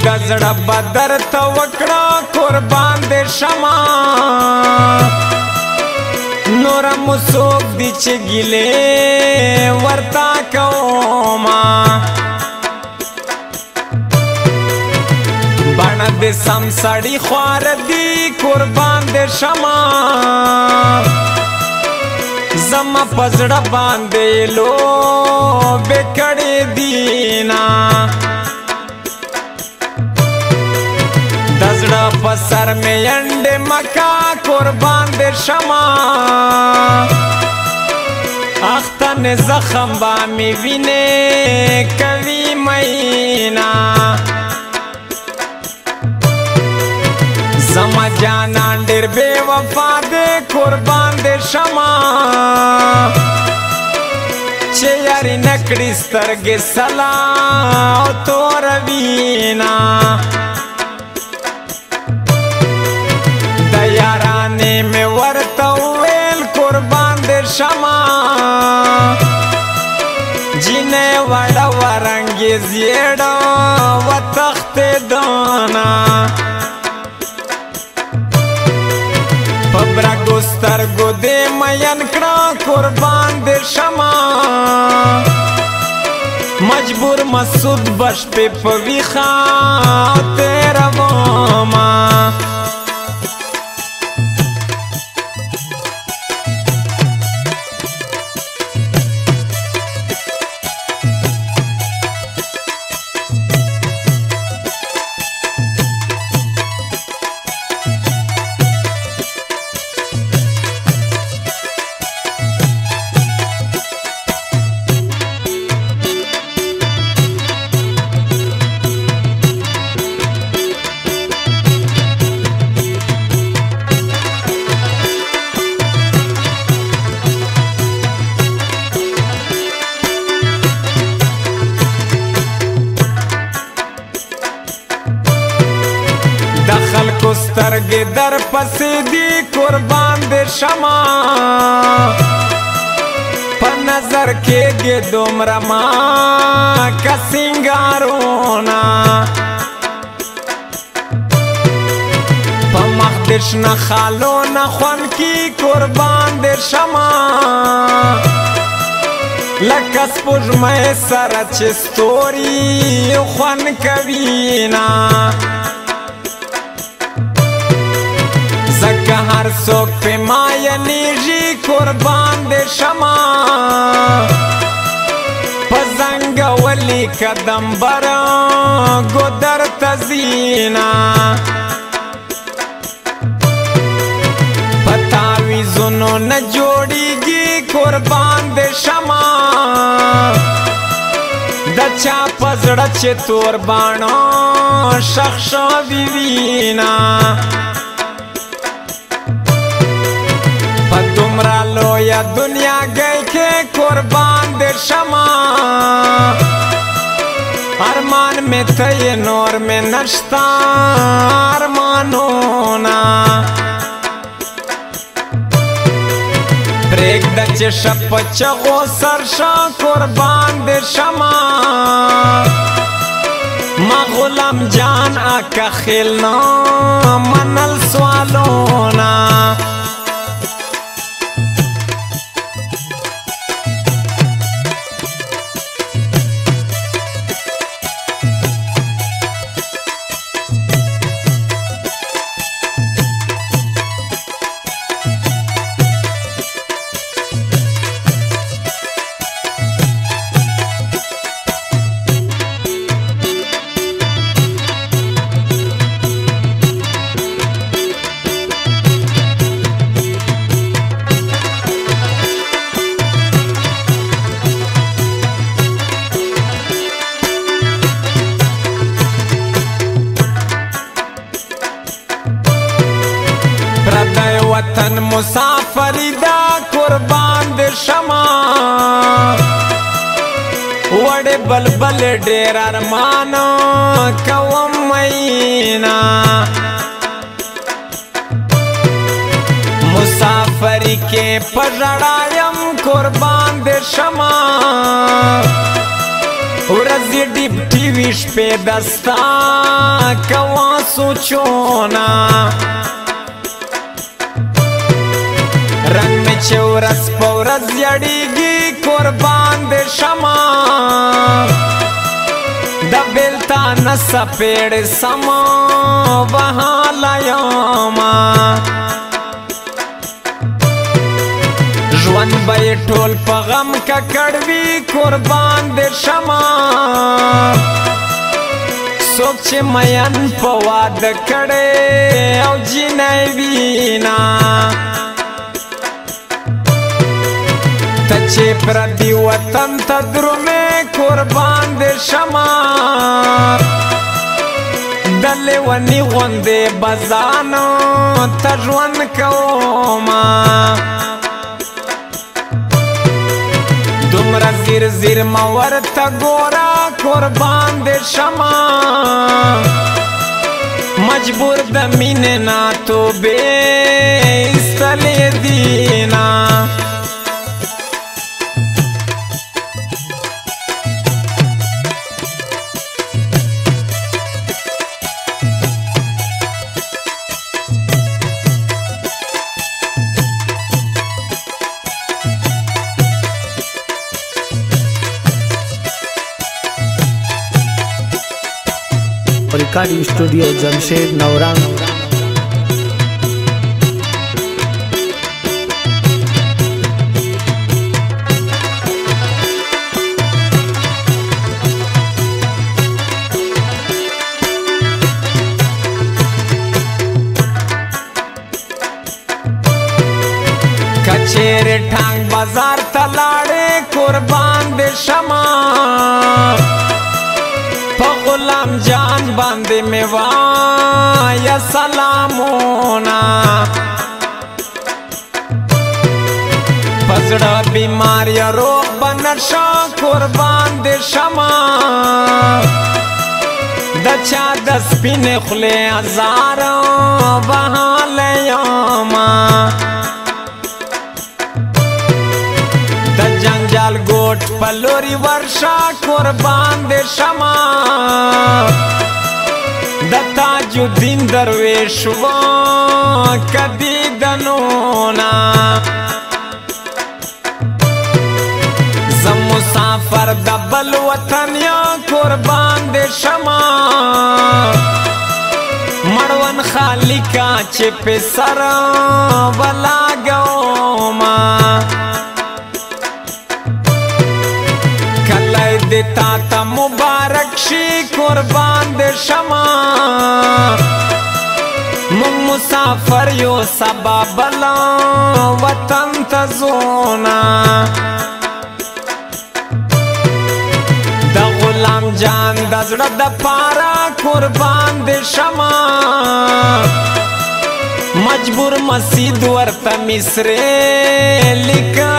دزړه بدر ته وکړه قربان دې شمع نورم څوک دې چې ګیلې ورتا کوما باندې دې سم سړی خوار دې قربان دې شمع زما پزړه باندې لو بکړې دینا دزړه پسر مې انډه مکا قربان دې شمع اختن زخم با مې وینې کوي مینا زما جانان ډېر بے وفا دې قربان دې شمع چې یاري نکړې سترګې سلا او تور وینا د یارانې مې ورته ویل قربان دې شمع جینې وړه ورنګې زیړه وتښتېدنه برګو سترګو دې مېن کړه قربان دې شمع مجبور مسعود بش په ویخه تیرا ما سترګې در پسې دی قربان دې شمع په نظر کېږي دومره ما که سینګارونه په مخ دې شنه خالونه خوند کي قربان دې شمع لکه سپوږمۍ سره چې ستوري خوند کوي نه زکه هر څوک په ما یانیږي قربان دې شمع پزنګ ولي قدم برا ګدر تزینا پتاوي زونو نه جوړيږي قربان دې شمع دچا پزړه چې تور باڼو شخشا وینا تمرا لویا دنیا گئی کے قربان دے شمع ارمان میں تھے نور میں نشتا ارمانونا پریک دچے شپ چغو سرشا قربان دے شمع ما غلام جان آکا خیلنا منل سوالونا وطن مسافر دا قربان دې شمع وړې بلبل ډېر ارمان کوم مینا مسافری کې پژړایم قربان دې شمع ورزی دیپتی ویش پی دستا کواسو چونا رنگ می چورس پورز یڑیگی قربان دی شما دبیلتا نسا پیڑ سما وحا لیاما ژوند به ټول په غم ککړ وي قربان دې شمه څوک چې مین په واده کړی او جینۍ وینا ته چې پردي وطن ته درومې قربان دې شمه د لیوني غوندې به ځانو ته ژوند کومه دومره زیر زیر ما ورته ګوره قربان دې شمه مجبور د مینې نه توبې ایستلې دي نه recording studio Jamshed Navrang. कचेरे ठांग बाजार तलाड़े कुर्बान दे शमा غلام جان باندې می وایا سلامونه پزړه بیمار یا روغ بنشا قربان دې شمه د چا د سپینې خولې ازاره وهاله یاما جنجال ګوټ په لوري ورشا قربان دې شمه د تاج الدین درویش وا کدی دنونا زم مسافر د بل وطن یا قربان دې شمه مړون خالقا چې په سر ولا ګوما تا تا مبارک شی قربان دې شمه مون مسافر یو سبا بلا وطن ته ځونا د غلام جان د زړه د پاره قربان دې شمه مجبور مسجد ورته مصر لیکه